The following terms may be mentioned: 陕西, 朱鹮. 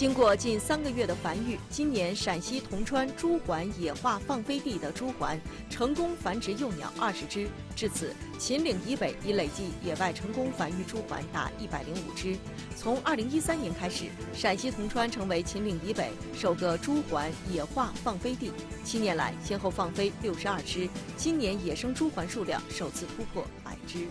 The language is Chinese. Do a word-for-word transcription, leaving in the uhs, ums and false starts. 经过近三个月的繁育，今年陕西铜川朱鹮野化放飞地的朱鹮成功繁殖幼鸟二十只。至此，秦岭以北已累计野外成功繁育朱鹮达一百零五只。从二零一三年开始，陕西铜川成为秦岭以北首个朱鹮野化放飞地。七年来，先后放飞六十二只，今年野生朱鹮数量首次突破百只。